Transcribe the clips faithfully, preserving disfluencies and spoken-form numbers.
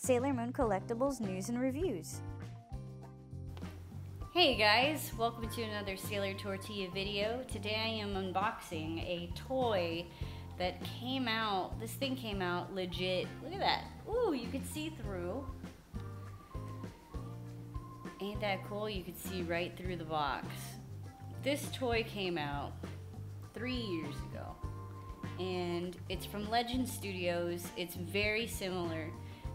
Sailor Moon Collectibles news and reviews. Hey guys, welcome to another Sailor Tortilla video. Today I am unboxing a toy that came out, this thing came out legit. Look at that. Ooh, you could see through. Ain't that cool? You could see right through the box. This toy came out three years ago, and it's from Legend Studios. It's very similar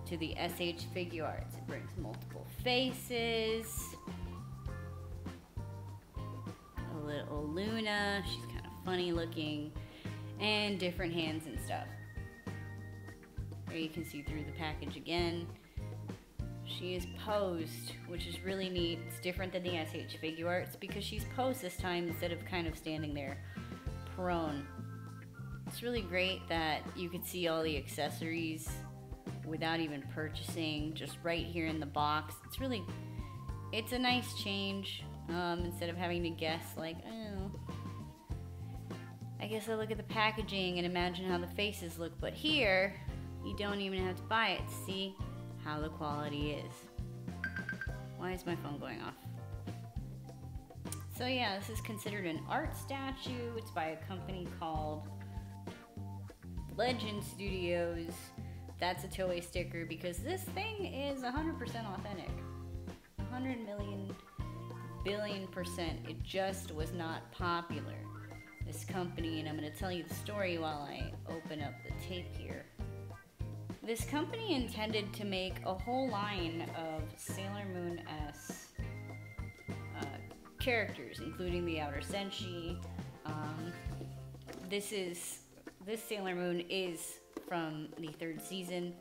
to the S H Figuarts. It brings multiple faces. A little Luna, she's kind of funny looking, and different hands and stuff. There you can see through the package again. She is posed, which is really neat. It's different than the S H Figuarts because she's posed this time instead of kind of standing there prone. It's really great that you can see all the accessories without even purchasing, just right here in the box. It's really, it's a nice change. Um, instead of having to guess, like, oh, I guess I look at the packaging and imagine how the faces look, but here, you don't even have to buy it to see how the quality is. Why is my phone going off? So yeah, this is considered an art statue. It's by a company called Legend Studios. That's a Toei sticker because this thing is one hundred percent authentic. one hundred million billion percent. It just was not popular, this company, and I'm going to tell you the story while I open up the tape here. This company intended to make a whole line of Sailor Moon S uh, characters, including the Outer Senshi. Um, this is this Sailor Moon is from the third season.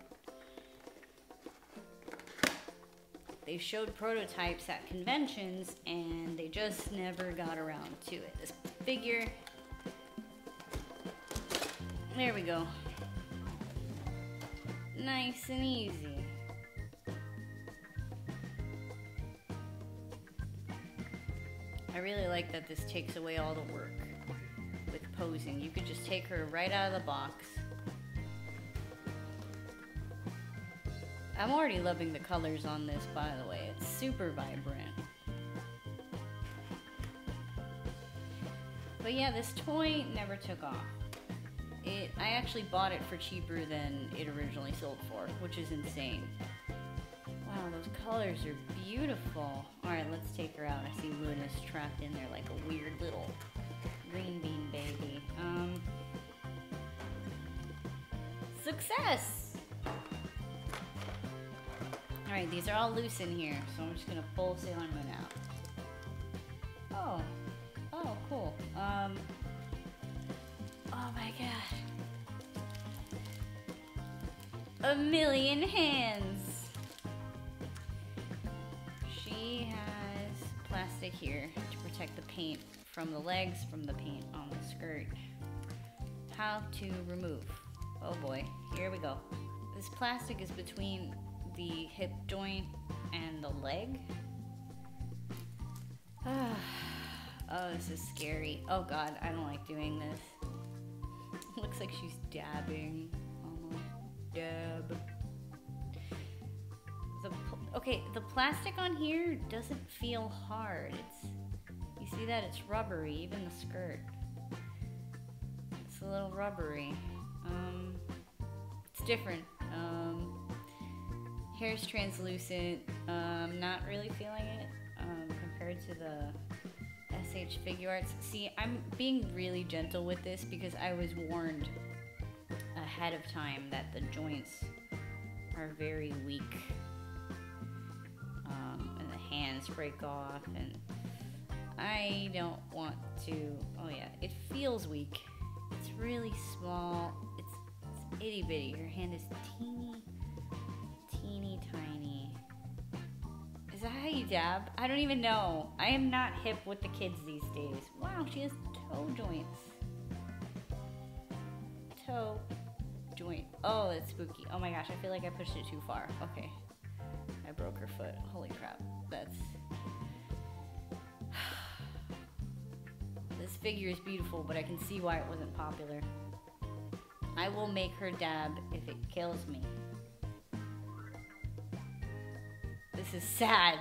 They showed prototypes at conventions, and they just never got around to it. This figure, there we go. Nice and easy. I really like that this takes away all the work with posing. You could just take her right out of the box. I'm already loving the colors on this, by the way. It's super vibrant. But yeah, this toy never took off. It, I actually bought it for cheaper than it originally sold for, which is insane. Wow, those colors are beautiful. Alright, let's take her out. I see Luna's trapped in there like a weird little green bean baby. Um, success! Alright, these are all loose in here, so I'm just gonna pull Sailor Moon out. Oh. Oh, cool. Um. Oh my god. A million hands! She has plastic here to protect the paint from the legs, from the paint on the skirt. How to remove. Oh boy, here we go. This plastic is between the hip joint and the leg. Oh, this is scary. Oh god, I don't like doing this. Looks like she's dabbing. Almost. Dab. The okay, the plastic on here doesn't feel hard. It's, you see that? It's rubbery, even the skirt. It's a little rubbery. Um, it's different. Um, Hair's translucent. Um, not really feeling it um, compared to the S H Figuarts. See, I'm being really gentle with this because I was warned ahead of time that the joints are very weak, um, and the hands break off, and I don't want to. Oh yeah, it feels weak. It's really small. It's, it's itty bitty. Her hand is teeny. Teeny tiny. Is that how you dab? I don't even know. I am not hip with the kids these days. Wow, she has toe joints. Toe joint. Oh, that's spooky. Oh my gosh, I feel like I pushed it too far. Okay. I broke her foot. Holy crap. That's... This figure is beautiful, but I can see why it wasn't popular. I will make her dab if it kills me. This is sad.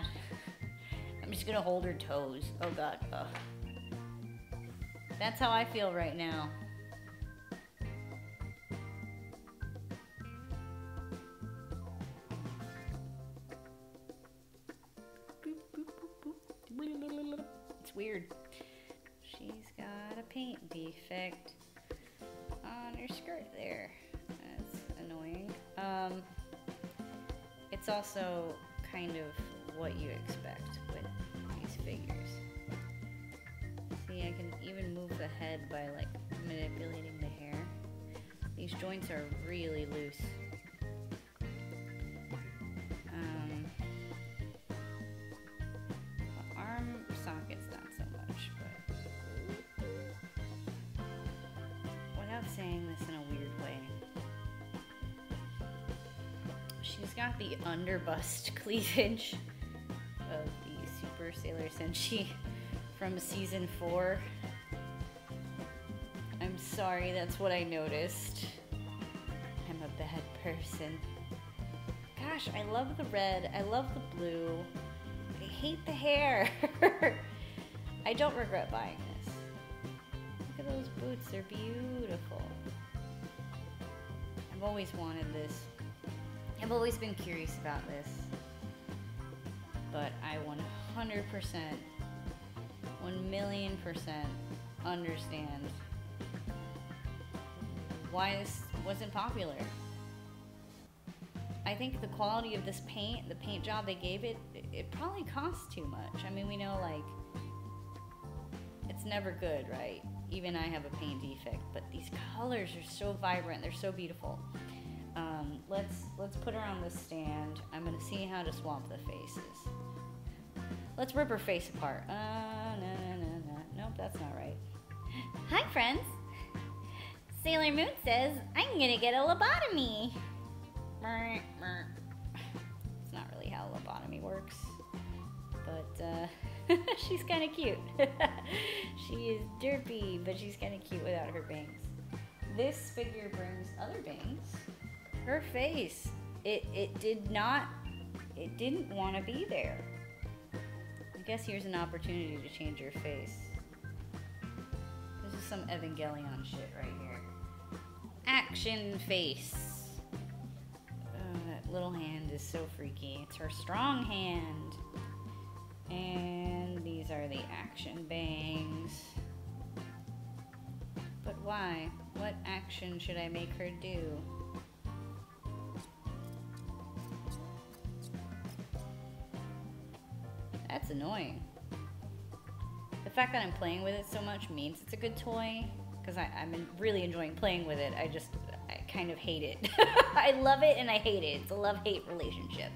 I'm just gonna hold her toes. Oh god. Ugh. That's how I feel right now. It's weird. She's got a paint defect on her skirt there. That's annoying. Um, it's also kind of what you expect with these figures. See, I can even move the head by like manipulating the hair. These joints are really loose. Um, the arm socket's not so much, but without saying this in a weird way, she's got the underbust cleavage of the Super Sailor Senshi from season four. I'm sorry, that's what I noticed. I'm a bad person. Gosh, I love the red, I love the blue. I hate the hair. I don't regret buying this. Look at those boots, they're beautiful. I've always wanted this. I've always been curious about this, but I one hundred percent, one million percent understand why this wasn't popular. I think the quality of this paint, the paint job they gave it, it probably costs too much. I mean, we know, like, it's never good, right? Even I have a paint defect, but these colors are so vibrant, they're so beautiful. Um, let's let's put her on the stand. I'm gonna see how to swap the faces. Let's rip her face apart. Uh, no, no, no, no. Nope, that's not right. Hi, friends. Sailor Moon says I'm gonna get a lobotomy. It's not really how lobotomy works, but uh, she's kind of cute. She is derpy, but she's kind of cute without her bangs. This figure brings other bangs. Her face, it, it did not, it didn't want to be there. I guess here's an opportunity to change her face. This is some Evangelion shit right here. Action face. Oh, that little hand is so freaky. It's her strong hand. And these are the action bangs. But why? What action should I make her do? That's annoying. The fact that I'm playing with it so much means it's a good toy, because I'm really enjoying playing with it. I just, I kind of hate it. I love it and I hate it. It's a love-hate relationship.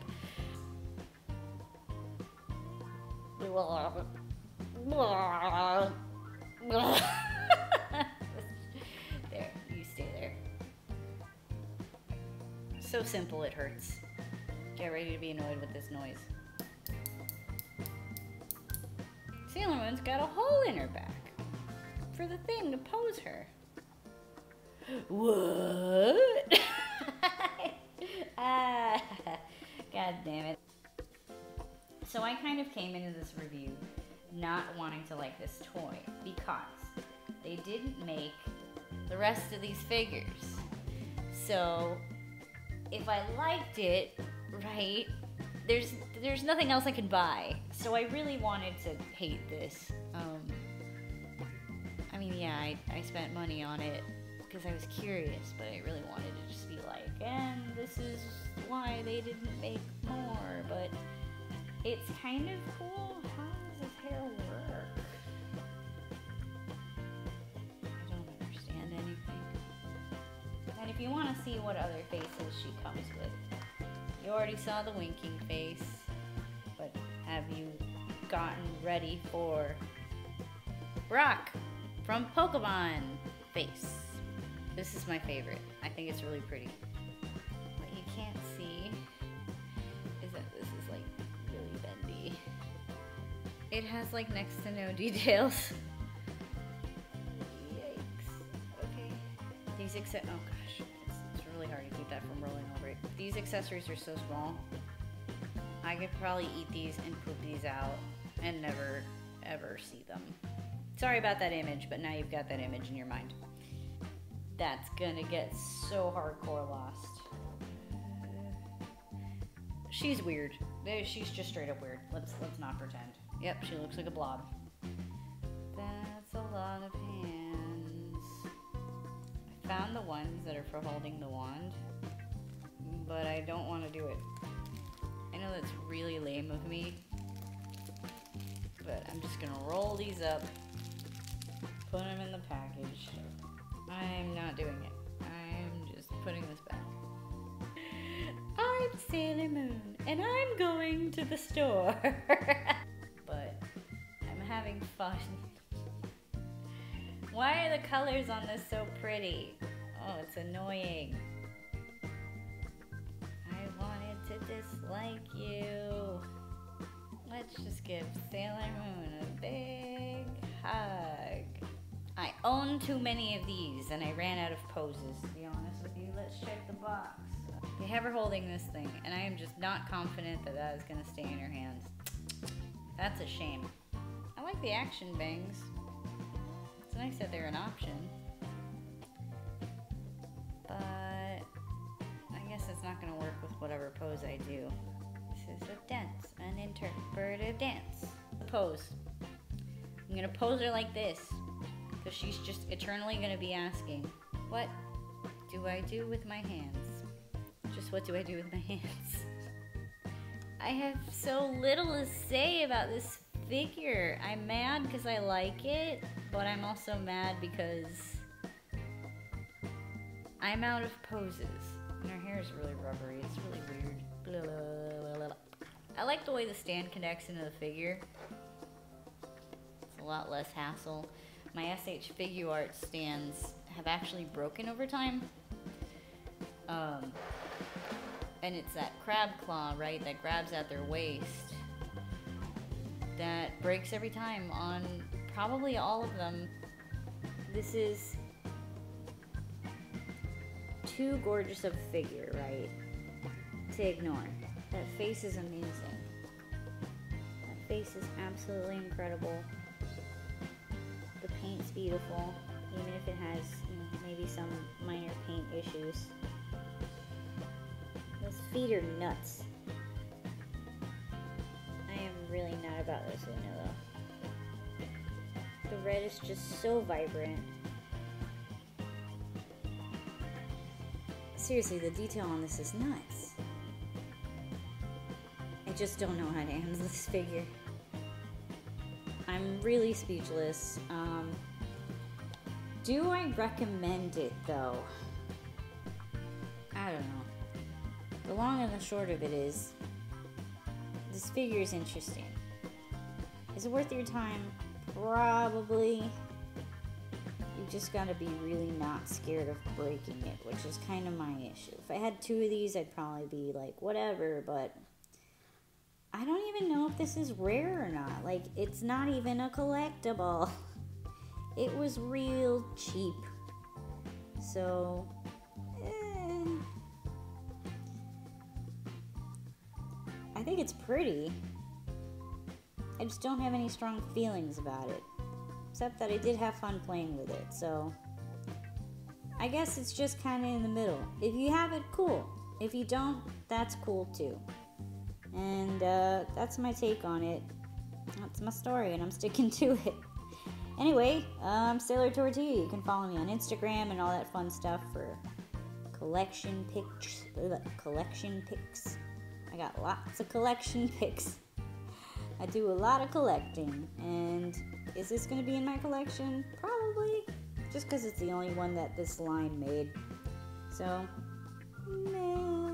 There, you stay there. So simple it hurts. Get ready to be annoyed with this noise. Sailor Moon's got a hole in her back for the thing to pose her. What? Ah, god damn it. So I kind of came into this review not wanting to like this toy because they didn't make the rest of these figures. So if I liked it, right, There's there's nothing else I can buy, so I really wanted to hate this. Um, I mean, yeah, I, I spent money on it because I was curious, but I really wanted to just be like, and this is why they didn't make more, but it's kind of cool. How does this hair work? I don't understand anything. And if you want to see what other faces she comes with, you already saw the winking face, but have you gotten ready for Brock from Pokemon face? This is my favorite. I think it's really pretty. What you can't see is that this is like really bendy. It has like next to no details. Yikes. Okay. These except, oh gosh. Really hard to keep that from rolling over it. These accessories are so small I could probably eat these and poop these out and never, ever see them. Sorry about that image, but now you've got that image in your mind. That's gonna get so hardcore lost. She's weird. She's just straight up weird. Let's let's not pretend. Yep, she looks like a blob. That's a lot of hands. I found the ones that are for holding the wand, but I don't want to do it. I know that's really lame of me, but I'm just gonna roll these up, put them in the package. I'm not doing it. I'm just putting this back. I'm Sailor Moon, and I'm going to the store. But I'm having fun. Why are the colors on this so pretty? Oh, it's annoying. I wanted to dislike you. Let's just give Sailor Moon a big hug. I own too many of these, and I ran out of poses, to be honest with you. Let's check the box. They have her holding this thing, and I am just not confident that that is going to stay in her hands. That's a shame. I like the action bangs. It's nice that they're an option. But I guess it's not going to work with whatever pose I do. This is a dance, an interpretive dance. The pose. I'm going to pose her like this, because she's just eternally going to be asking, what do I do with my hands? Just what do I do with my hands? I have so little to say about this figure. I'm mad because I like it, but I'm also mad because I'm out of poses. And her hair is really rubbery. It's really weird. Blah, blah, blah, blah. I like the way the stand connects into the figure. It's a lot less hassle. My S H Figuarts stands have actually broken over time. Um... And it's that crab claw, right, that grabs at their waist that breaks every time on probably all of them. This is too gorgeous of a figure, right, to ignore. That face is amazing. That face is absolutely incredible. The paint's beautiful, even if it has, you know, maybe some minor paint issues. Those feet are nuts. I am really not about this Luna though. The red is just so vibrant. Seriously, the detail on this is nuts. I just don't know how to handle this figure. I'm really speechless. Um, do I recommend it though? I don't know. The long and the short of it is, this figure is interesting. Is it worth your time? Probably. You just gotta be really not scared of breaking it, which is kind of my issue. If I had two of these, I'd probably be like, whatever, but I don't even know if this is rare or not. Like, it's not even a collectible. It was real cheap. So, eh. I think it's pretty. I just don't have any strong feelings about it. Except that I did have fun playing with it, so I guess it's just kind of in the middle. If you have it, cool. If you don't, that's cool too. And uh, that's my take on it. That's my story, and I'm sticking to it. Anyway, I'm SailorTortilla. You can follow me on Instagram and all that fun stuff for collection pics. Collection pics. I got lots of collection picks. I do a lot of collecting, and is this going to be in my collection? Probably, just because it's the only one that this line made. So, meh.